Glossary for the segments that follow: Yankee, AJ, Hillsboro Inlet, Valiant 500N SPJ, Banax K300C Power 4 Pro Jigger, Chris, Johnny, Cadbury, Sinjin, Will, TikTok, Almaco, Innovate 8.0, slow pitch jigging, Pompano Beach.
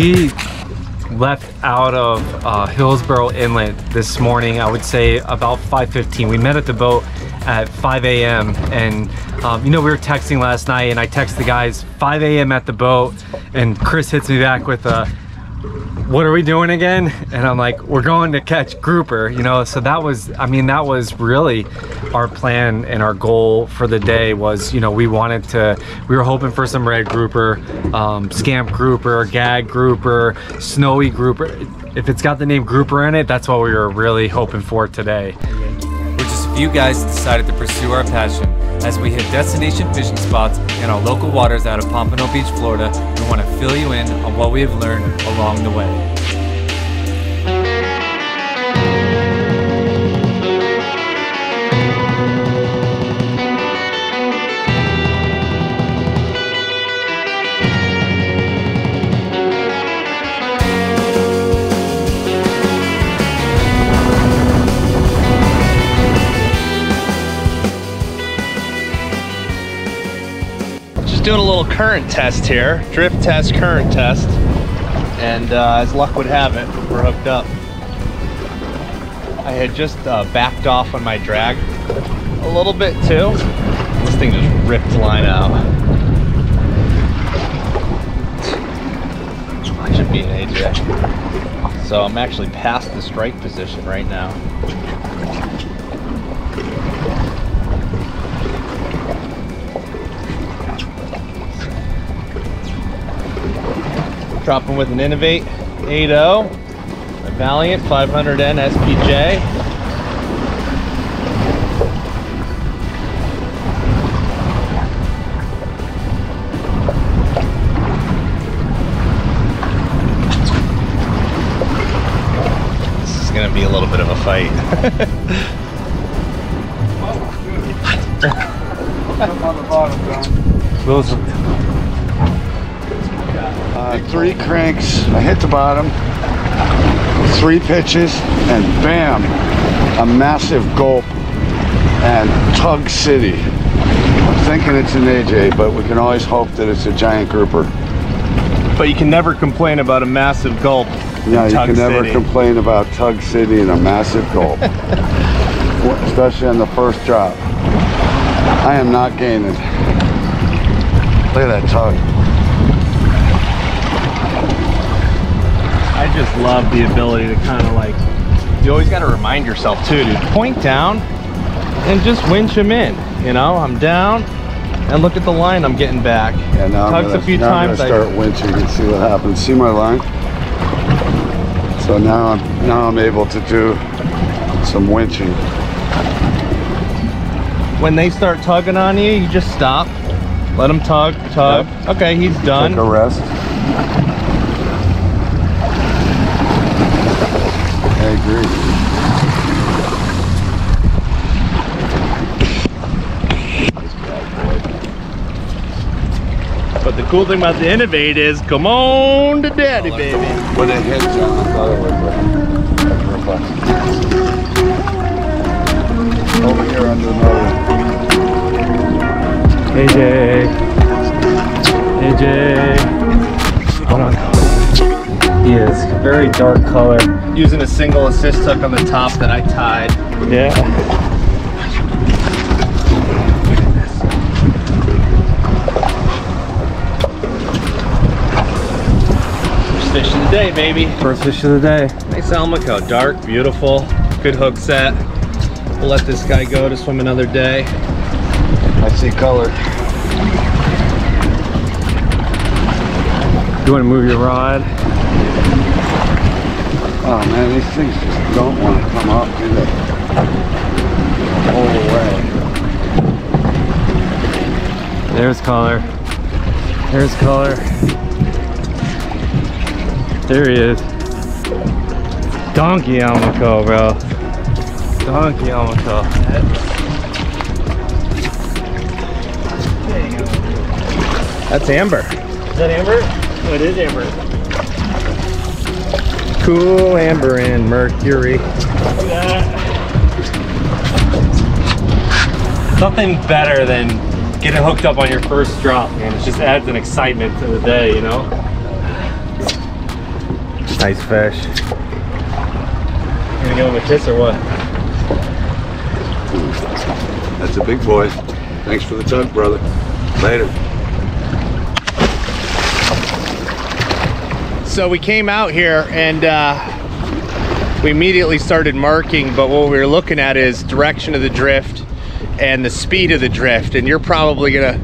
We left out of Hillsboro Inlet this morning, I would say about 5:15. We met at the boat at 5 a.m. and you know, we were texting last night and I text the guys 5 a.m. at the boat, and Chris hits me back with what are we doing again? And I'm like, we're going to catch grouper, you know? So that was, I mean, that was really our plan and our goal for the day was, you know, we were hoping for some red grouper, scamp grouper, gag grouper, snowy grouper. If it's got the name grouper in it, that's what we were really hoping for today. We're just a few guys decided to pursue our passion as we hit destination fishing spots in our local waters out of Pompano Beach, Florida. We want to fill you in on what we have learned along the way. Doing a little current test here, drift test, current test, and as luck would have it, we're hooked up. I had just backed off on my drag a little bit too. This thing just ripped line out. I should be an AJ. So I'm actually past the strike position right now. Dropping with an Innovate 8.0, a Valiant 500N SPJ. This is going to be a little bit of a fight. Those. Three cranks, I hit the bottom, three pitches, and bam, a massive gulp and Tug City. I'm thinking it's an AJ, but we can always hope that it's a giant grouper. But you can never complain about a massive gulp. Yeah, you can never complain about Tug City and a massive gulp, especially on the first drop. I am not gaining. Look at that tug. I just love the ability to kind of like, you always got to remind yourself too to point down and just winch them in. You know, I'm down and look at the line I'm getting back. Yeah, now tugs a few times. I'm gonna start winching and see what happens. See my line? So now I'm able to do some winching. When they start tugging on you, you just stop, let them tug. Yep. Okay, he's done. Take a rest. I agree. But the cool thing about the Innovate is, come on to daddy, baby. When it hits on the colorway, over here under another. AJ. AJ. Hold on. He is very dark color. Using a single assist hook on the top that I tied. Yeah. Look at this. First fish of the day, baby. First fish of the day. Nice Almaco, dark, beautiful, good hook set. We'll let this guy go to swim another day. I see color. You want to move your rod? Oh man, these things just don't want to come up, do they? All the way. There's color. There's color. There he is. Donkey Almaco, bro. Donkey Almaco. That's amber. Is that amber? Oh, it is amber. Cool amber and mercury. Nothing better than getting hooked up on your first drop, man. It just adds an excitement to the day, you know? Nice fish. You gonna give him a kiss or what? That's a big boy. Thanks for the tug, brother. Later. So we came out here and we immediately started marking, but what we were looking at is direction of the drift and the speed of the drift. And you're probably gonna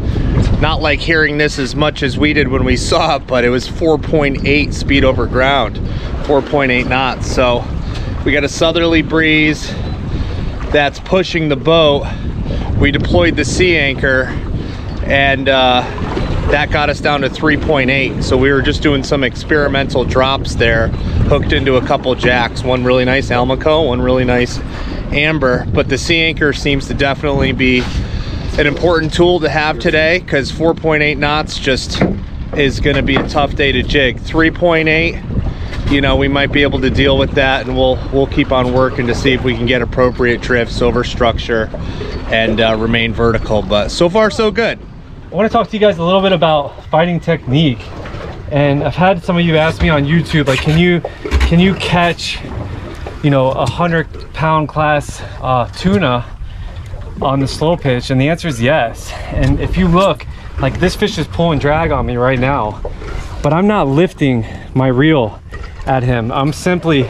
not like hearing this as much as we did when we saw it, but it was 4.8 speed over ground, 4.8 knots. So we got a southerly breeze that's pushing the boat. We deployed the sea anchor and that got us down to 3.8. So we were just doing some experimental drops there, hooked into a couple jacks, one really nice Almaco, one really nice amber. But the sea anchor seems to definitely be an important tool to have today, because 4.8 knots just is going to be a tough day to jig. 3.8, you know, we might be able to deal with that, and we'll keep on working to see if we can get appropriate drifts over structure and remain vertical. But so far so good. I want to talk to you guys a little bit about fighting technique, and I've had some of you ask me on YouTube, like, can you catch, you know, 100-pound class tuna on the slow pitch? And the answer is yes. And if you look, like, this fish is pulling drag on me right now, but I'm not lifting my reel at him. I'm simply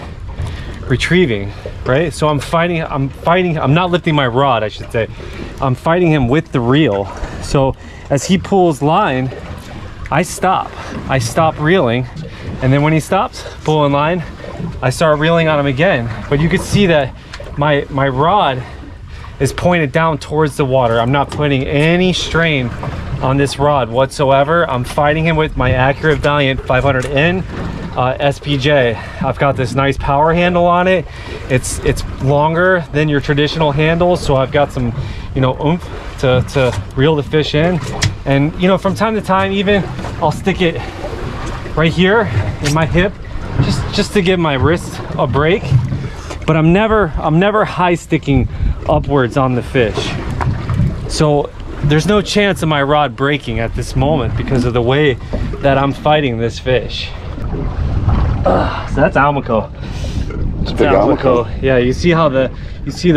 retrieving, right? So I'm not lifting my rod, I should say. I'm fighting him with the reel. So as he pulls line, I stop reeling, and then when he stops pulling line, I start reeling on him again. But you can see that my rod is pointed down towards the water. I'm not putting any strain on this rod whatsoever. I'm fighting him with my Accurate Valiant 500N SPJ. I've got this nice power handle on it. It's longer than your traditional handle, so I've got some, you know, oomph to reel the fish in. And, you know, from time to time, even I'll stick it right here in my hip just to give my wrist a break. But I'm never high sticking upwards on the fish. So there's no chance of my rod breaking at this moment because of the way that I'm fighting this fish. So that's Almaco. It's big Almaco. Yeah, you see how the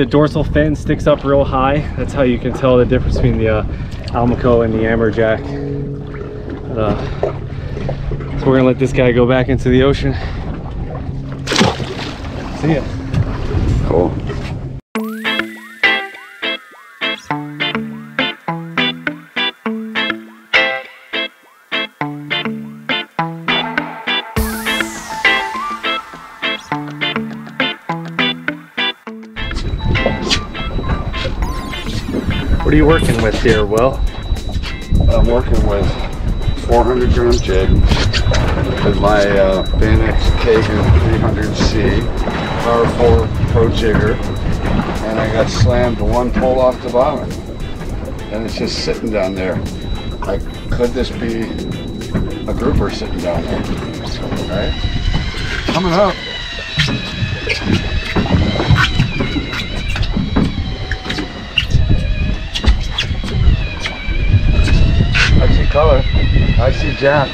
dorsal fin sticks up real high. That's how you can tell the difference between the Almaco and the amberjack. So we're gonna let this guy go back into the ocean. See ya. Cool. What are you working with here, Will? I'm working with 400-gram jig with my Banax K300C Power 4 Pro Jigger, and I got slammed one pole off the bottom, and it's just sitting down there. Like, could this be a grouper sitting down there? Right? Coming up. Color. I see Jack.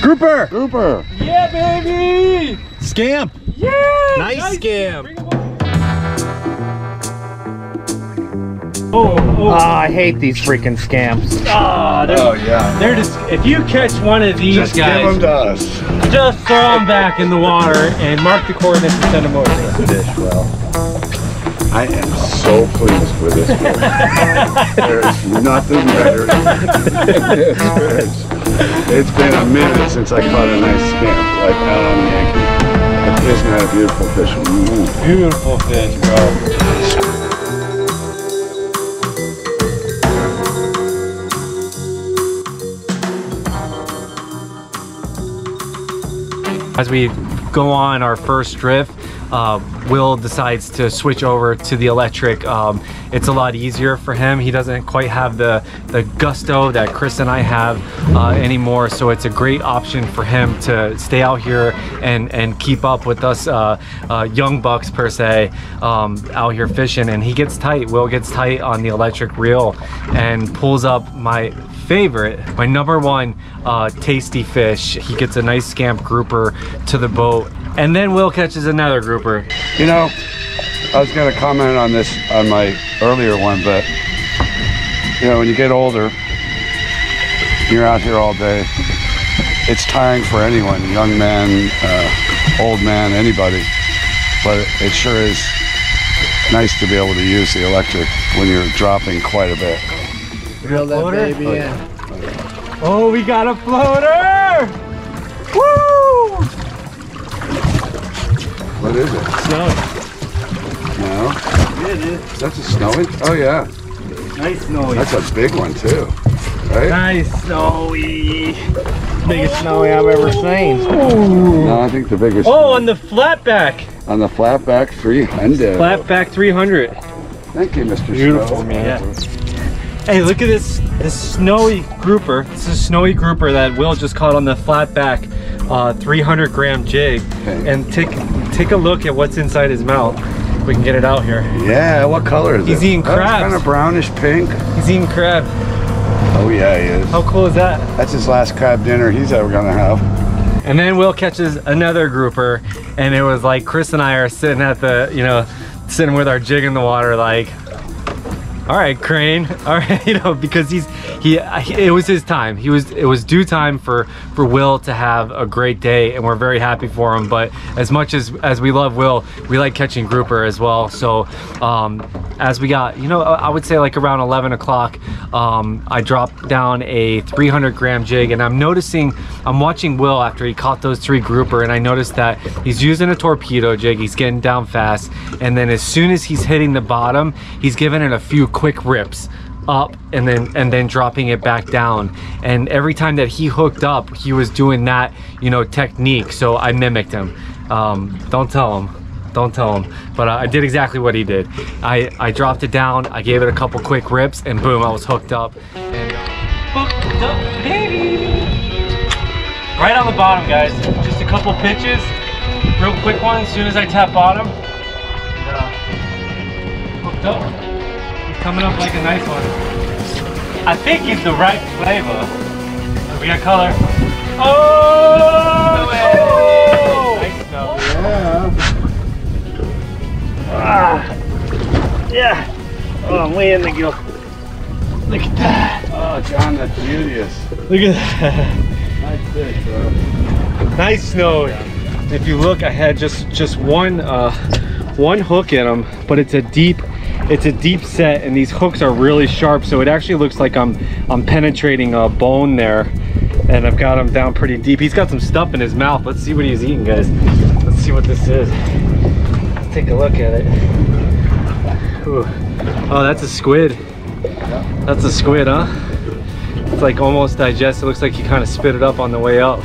Grouper! Grouper! Yeah, baby! Scamp! Yeah! Nice scamp! Oh, I hate these freaking scamps. Oh, yeah. They're just, if you catch one of these just guys, give them to us. Just throw them back in the water and mark the coordinates and send them over. Fish, well. I am so pleased with this fish. There is nothing better than this fish. It's been a minute since I caught a nice scamp like out on Yankee. Isn't that a beautiful fish? Mm-hmm. Beautiful fish, bro. As we go on our first drift, Will decides to switch over to the electric, it's a lot easier for him. He doesn't quite have the gusto that Chris and I have anymore, so it's a great option for him to stay out here and keep up with us young bucks per se out here fishing. And he gets tight, Will gets tight on the electric reel and pulls up my favorite, my #1 tasty fish. He gets a nice scamp grouper to the boat, and then Will catches another grouper. You know, I was going to comment on this on my earlier one, but you know, when you get older, you're out here all day. It's tiring for anyone, young man, old man, anybody, but it sure is nice to be able to use the electric when you're dropping quite a bit. Reel that baby in. Yeah. Oh, we got a floater! Woo! What is it? Snowy. No? Yeah, it is. That's a snowy? Oh, yeah. Nice snowy. That's a big one, too. Right? Nice snowy. Biggest snowy I've ever seen. Ooh. No, I think the biggest. Oh, snowy. On the flatback. On the flatback 300. Flatback 300. Thank you, Mr. Beautiful, Snow. Man. Yeah. Hey, look at this snowy grouper. This is a snowy grouper that Will just caught on the flatback 300-gram jig. Okay. And take a look at what's inside his mouth. We can get it out here. Yeah, what color is it? He's eating crab. It's kind of brownish pink. He's eating crab. Oh yeah, he is. How cool is that? That's his last crab dinner he's ever gonna have. And then Will catches another grouper, and it was like Chris and I are sitting at the, you know, sitting with our jig in the water like, all right, Crane, all right, you know, because it was his time. It was due time for Will to have a great day, and we're very happy for him. But as much as we love Will, we like catching grouper as well. So as we got, you know, I would say like around 11 o'clock, I dropped down a 300-gram jig, and I'm watching Will after he caught those three grouper, and I noticed that he's using a torpedo jig, he's getting down fast, and then as soon as he's hitting the bottom, he's giving it a few quick rips up and then dropping it back down. And every time that he hooked up, he was doing that, you know, technique. So I mimicked him. Don't tell him, but I did exactly what he did. I dropped it down, I gave it a couple quick rips, and boom, I was hooked up. And hooked up, baby. Right on the bottom, guys. Just a couple pitches, real quick one. As soon as I tap bottom, hooked up. Coming up like a nice one. I think he's the right flavor. We got color. Oh! Oh! Nice stuff. Yeah. Ah. Yeah. Oh, I'm way in the gill. Look at that. Oh, John, that's beauteous. Look at that. Nice fish, bro. Nice snowy. If you look, I had just one hook in him, but it's a deep. It's a deep set, and these hooks are really sharp, so it actually looks like I'm penetrating a bone there, and I've got him down pretty deep. He's got some stuff in his mouth. Let's see what he's eating, guys. Let's see what this is. Let's take a look at it. Ooh. Oh, that's a squid. That's a squid, huh? It's like almost digested. It looks like he kind of spit it up on the way up.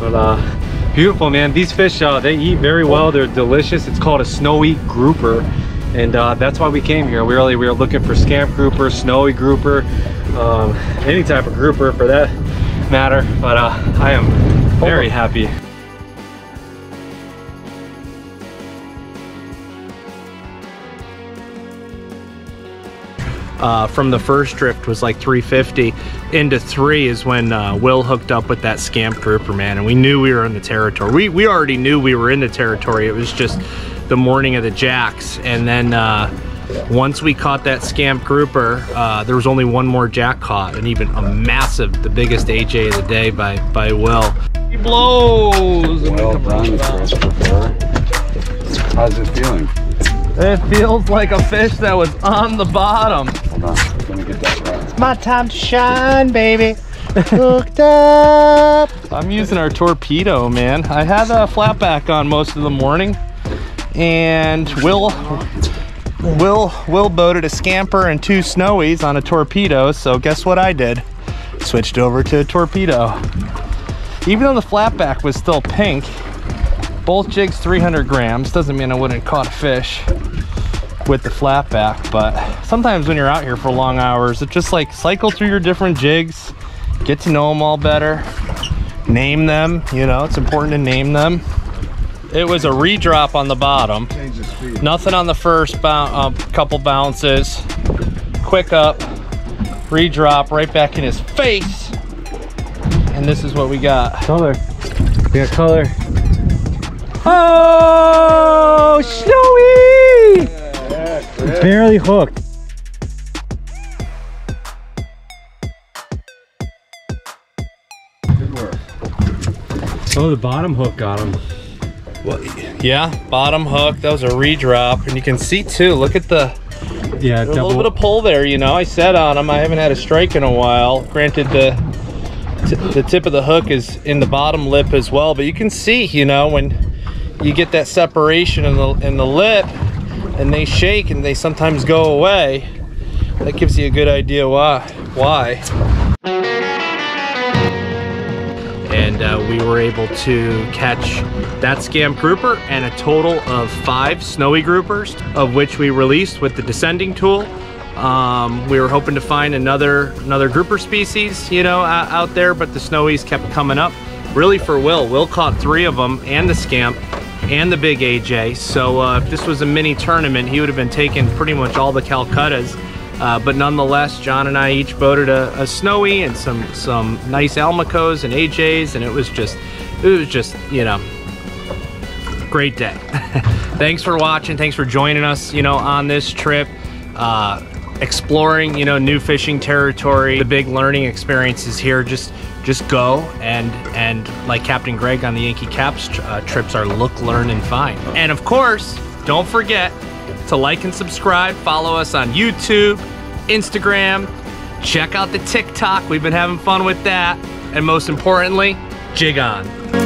But beautiful, man. These fish, they eat very well. They're delicious. It's called a snowy grouper. And that's why we came here. We were looking for scamp grouper, snowy grouper, any type of grouper for that matter. But I am very happy. From the first drift was like 350 into 3 is when Will hooked up with that scamp grouper, man, and we knew we were in the territory. We already knew we were in the territory. It was just the morning of the jacks, and then once we caught that scamp grouper, there was only one more jack caught, and even a massive, the biggest AJ of the day by Will. He blows. Well done, Christopher. How's it feeling? It feels like a fish that was on the bottom. Hold on, I'm gonna get that right. It's my time to shine, baby. Hooked up. I'm using our torpedo, man. I had a flatback on most of the morning, and Will boated a scamper and 2 snowies on a torpedo. So guess what I did? Switched over to a torpedo. Even though the flatback was still pink, Both jigs 300 grams. Doesn't mean I wouldn't caught a fish with the flatback, but sometimes when you're out here for long hours, it's just like cycle through your different jigs, get to know them all better, name them. You know, it's important to name them. It was a redrop on the bottom. Nothing on the first couple bounces. Quick up, redrop right back in his face. And this is what we got. Color. We got color. Oh, Snowy! Yeah, barely hooked. Good work. Oh, the bottom hook got him. Well, yeah, bottom hook. That was a redrop, and you can see too. Look at the a little bit of pull there. You know, I sat on him. I haven't had a strike in a while. Granted, the tip of the hook is in the bottom lip as well, but you can see, you know, when you get that separation in the lip, and they shake and they sometimes go away. That gives you a good idea why. And we were able to catch that scam grouper and a total of 5 snowy groupers, of which we released with the descending tool. We were hoping to find another grouper species, you know, out there, but the snowies kept coming up. Really for Will. Will caught 3 of them, and the scamp, and the big AJ. So if this was a mini tournament, he would have been taking pretty much all the Calcuttas. But nonetheless, John and I each boated a snowy and some nice Almacos and AJs, and it was just, you know, great day. Thanks for watching. Thanks for joining us, you know, on this trip, exploring, you know, new fishing territory. The big learning experiences here. Just go and like Captain Greg on the Yankee Caps trips are look, learn, and find. And of course, don't forget to like and subscribe, follow us on YouTube, Instagram, check out the TikTok, we've been having fun with that, and most importantly, jig on.